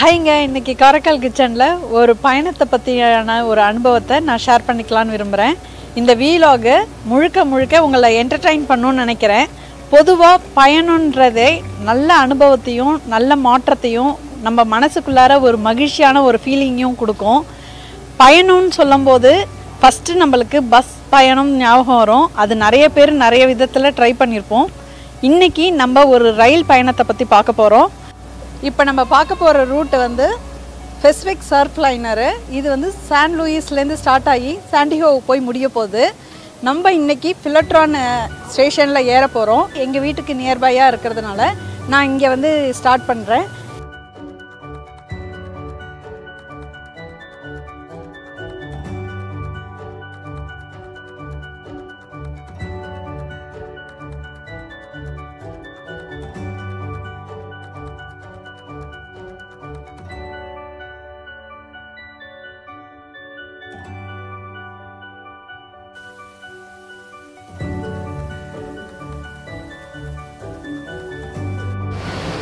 ஹைங்க, இன்னைக்கு காரைக்கால் கிச்சனில் ஒரு பயணத்தை பற்றியான ஒரு அனுபவத்தை நான் ஷேர் பண்ணிக்கலான்னு விரும்புகிறேன். இந்த வீலாகு முழுக்க உங்களை என்டர்டெயின் பண்ணணும்னு நினைக்கிறேன். பொதுவாக பயணன்றதே நல்ல அனுபவத்தையும் நல்ல மாற்றத்தையும் நம்ம மனசுக்குள்ளார ஒரு மகிழ்ச்சியான ஒரு ஃபீலிங்கையும் கொடுக்கும். பயணம்னு சொல்லும்போது ஃபஸ்ட்டு நம்மளுக்கு பஸ் பயணம் ஞாபகம் வரும். அது நிறைய பேர் நிறைய விதத்தில் ட்ரை பண்ணியிருப்போம். இன்றைக்கி நம்ம ஒரு ரயில் பயணத்தை பற்றி பார்க்க போகிறோம். இப்போ நம்ம பார்க்க போகிற ரூட்டு வந்து பெசிஃபிக் சர்ஃப்லைனரு. இது வந்து சான் லூயிஸ்லேருந்து ஸ்டார்ட் ஆகி சான் டியோவுக்கு போய் முடிய போகுது. நம்ம இன்றைக்கி பிலட்ரான் ஸ்டேஷனில் ஏற போகிறோம். எங்கள் வீட்டுக்கு நியர்பையாக இருக்கிறதுனால நான் இங்கே வந்து ஸ்டார்ட் பண்ணுறேன்.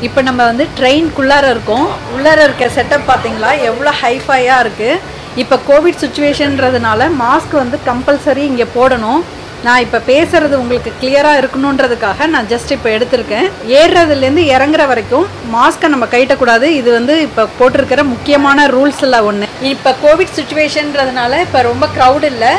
இப்போ நம்ம வந்து ட்ரெயின்குள்ளார இருக்கோம். உள்ளார இருக்க செட்டப் பார்த்தீங்களா எவ்வளோ ஹைஃபையாக இருக்குது. இப்போ கோவிட் சுச்சுவேஷன்றதுனால மாஸ்க் வந்து கம்பல்சரி இங்கே போடணும். நான் இப்போ பேசுகிறது உங்களுக்கு கிளியராக இருக்கணுன்றதுக்காக நான் ஜஸ்ட் இப்போ எடுத்திருக்கேன். ஏறுறதுலேருந்து இறங்குற வரைக்கும் மாஸ்க்கை நம்ம கைட்டக்கூடாது. இது வந்து இப்போ போட்டிருக்கிற முக்கியமான ரூல்ஸில் ஒன்று. இப்போ கோவிட் சுச்சுவேஷன்றதுனால இப்போ ரொம்ப க்ரௌட் இல்லை,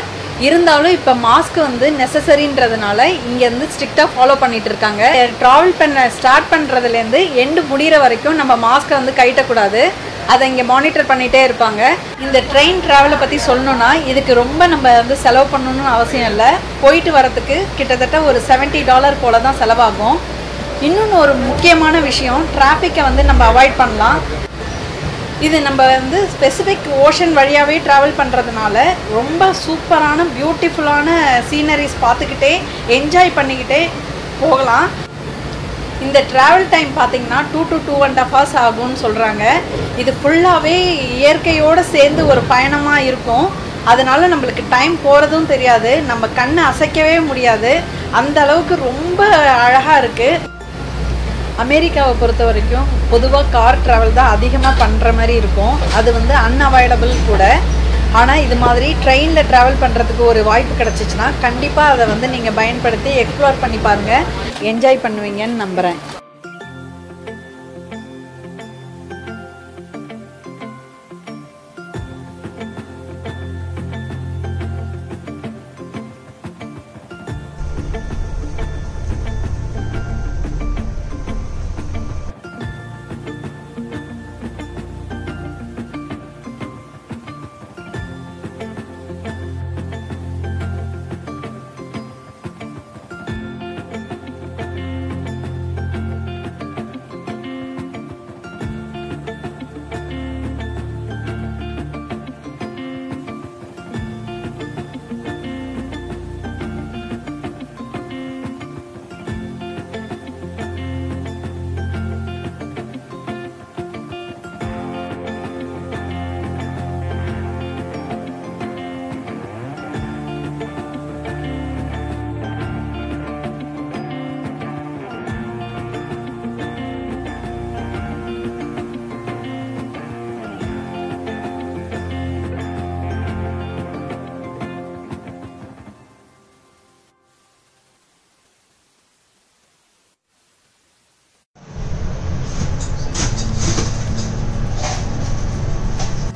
இருந்தாலும் இப்போ மாஸ்க் வந்து நெசசரின்றதுனால இங்கே வந்து ஸ்ட்ரிக்டாக ஃபாலோ பண்ணிகிட்டு இருக்காங்க. ட்ராவல் ஸ்டார்ட் பண்ணுறதுலேருந்து எண்டு முடிகிற வரைக்கும் நம்ம மாஸ்க்கை வந்து கைட்டக்கூடாது. அதை இங்கே மானிட்டர் பண்ணிகிட்டே இருப்பாங்க. இந்த ட்ரெயின் ட்ராவலை பற்றி சொல்லணுன்னா இதுக்கு ரொம்ப நம்ம வந்து செலவு பண்ணணும்னு அவசியம் இல்லை. போயிட்டு வரத்துக்கு கிட்டத்தட்ட ஒரு $70 போல் தான் செலவாகும். இன்னொன்று ஒரு முக்கியமான விஷயம், டிராஃபிக்கை வந்து நம்ம அவாய்ட் பண்ணலாம். இது நம்ம வந்து ஸ்பெசிஃபிக் ஓஷன் வழியாகவே ட்ராவல் பண்ணுறதுனால ரொம்ப சூப்பரான பியூட்டிஃபுல்லான சீனரிஸ் பார்த்துக்கிட்டே என்ஜாய் பண்ணிக்கிட்டே போகலாம். இந்த ட்ராவல் டைம் பார்த்திங்கன்னா 2 to 2.5 hours ஆகும்னு சொல்கிறாங்க. இது ஃபுல்லாகவே இயற்கையோடு சேர்ந்து ஒரு பயணமாக இருக்கும். அதனால் நம்மளுக்கு டைம் போகிறதும் தெரியாது, நம்ம கண்ணை அசைக்கவே முடியாது. அந்த அளவுக்கு ரொம்ப அழகாக இருக்குது. அமெரிக்காவை பொறுத்த வரைக்கும் பொதுவாக கார் ட்ராவல் தான் அதிகமாக பண்ணுற மாதிரி இருக்கும். அது வந்து அன்அவாய்டபுள் கூட. ஆனால் இது மாதிரி ட்ரெயினில் ட்ராவல் பண்ணுறதுக்கு ஒரு வாய்ப்பு கிடச்சிச்சின்னா கண்டிப்பாக அதை வந்து நீங்கள் பயன்படுத்தி எக்ஸ்ப்ளோர் பண்ணி பாருங்கள். என்ஜாய் பண்ணுவீங்கன்னு நம்புகிறேன்.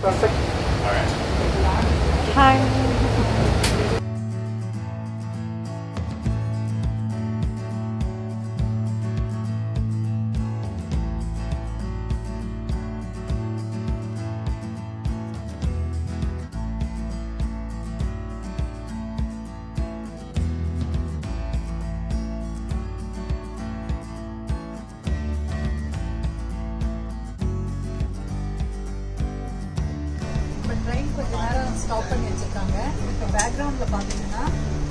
Perfect. All right. Hi. Stop பண்ணி வச்சுருக்காங்க. இப்போ பேக்ரவுண்டில் பார்த்தீங்கன்னா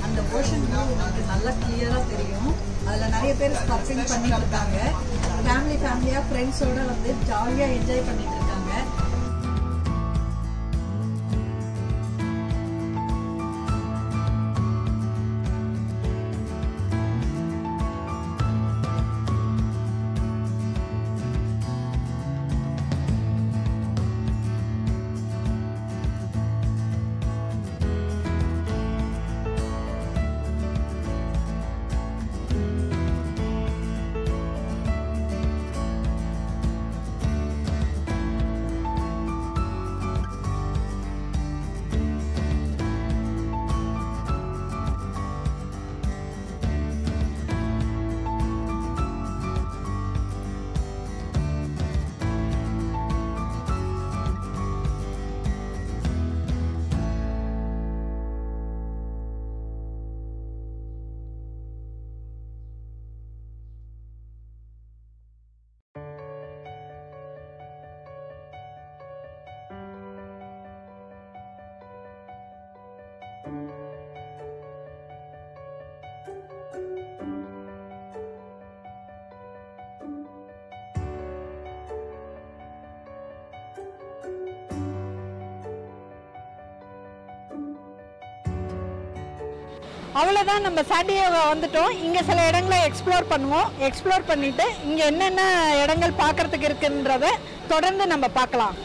அந்த ஓஷன் வியூ உங்களுக்கு நல்லா கிளியராக தெரியும். அதில் நிறைய பேர் ஸ்பர்சிங் பண்ணிட்டு இருக்காங்க. ஃபேமிலியாக ஃப்ரெண்ட்ஸோடு வந்து ஜாலியாக என்ஜாய் பண்ணிட்டு இருக்காங்க. அவ்வளவுதான் நம்ம சான் டியேகோ வந்துட்டோம். இங்கே சில இடங்களை எக்ஸ்ப்ளோர் பண்ணுவோம். எக்ஸ்ப்ளோர் பண்ணிவிட்டு இங்கே என்னென்ன இடங்கள் பார்க்குறதுக்கு இருக்குன்றத தொடர்ந்து நம்ம பார்க்கலாம்.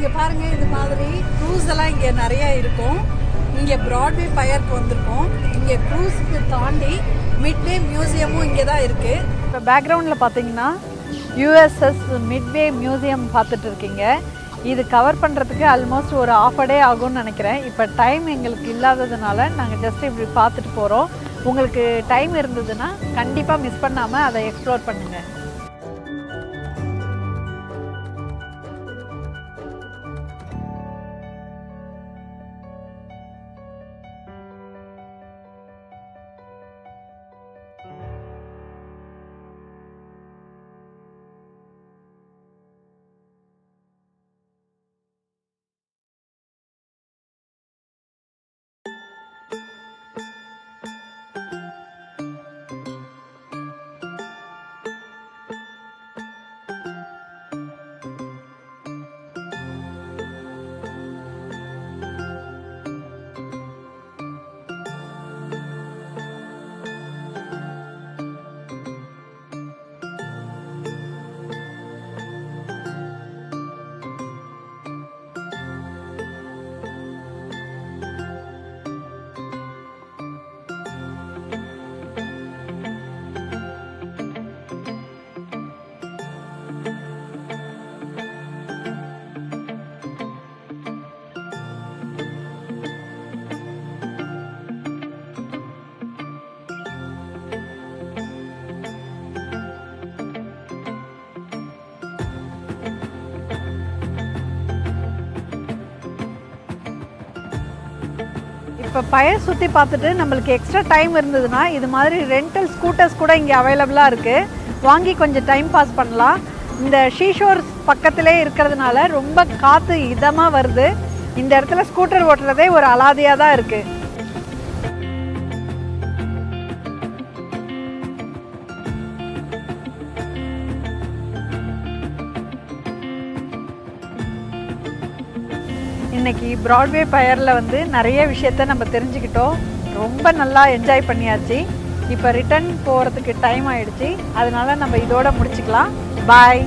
இங்கே பாருங்கள், இது மாதிரி க்ரூஸ் எல்லாம் இங்கே நிறையா இருக்கும். இங்கே பிராட்வே பயருக்கு வந்திருக்கோம். இங்கே க்ரூஸுக்கு தாண்டி மிட்வே மியூசியமும் இங்கே தான் இருக்குது. இப்போ பேக்ரவுண்டில் பார்த்தீங்கன்னா யூஎஸ்எஸ் மிட்வே மியூசியம் பார்த்துட்டு இருக்கீங்க. இது கவர் பண்ணுறதுக்கு ஆல்மோஸ்ட் ஒரு ஆஃப் டே ஆகும்னு நினைக்கிறேன். இப்போ டைம் எங்களுக்கு இல்லாததுனால நாங்கள் ஜஸ்ட் இப்படி பார்த்துட்டு போகிறோம். உங்களுக்கு டைம் இருந்ததுன்னா கண்டிப்பாக மிஸ் பண்ணாமல் அதை எக்ஸ்ப்ளோர் பண்ணுங்கள். இப்போ பயர் சுற்றி பார்த்துட்டு நம்மளுக்கு எக்ஸ்ட்ரா டைம் இருந்ததுன்னா இது மாதிரி ரெண்டல் ஸ்கூட்டர்ஸ் கூட இங்கே அவைலபிளாக இருக்குது. வாங்கி கொஞ்சம் டைம் பாஸ் பண்ணலாம். இந்த ஷீஷோர் பக்கத்திலே இருக்கிறதுனால ரொம்ப காற்று இதமாக வருது. இந்த இடத்துல ஸ்கூட்டர் ஓட்டுறதே ஒரு அலாதியாக தான் இருக்குது. இன்றைக்கி பிராட்வே பயரில் வந்து நிறைய விஷயத்த நம்ம தெரிஞ்சுக்கிட்டோம். ரொம்ப நல்லா என்ஜாய் பண்ணியாச்சு. இப்போ ரிட்டர்ன் போகிறதுக்கு டைம் ஆகிடுச்சு. அதனால் நம்ம இதோட முடிச்சுக்கலாம். பாய்.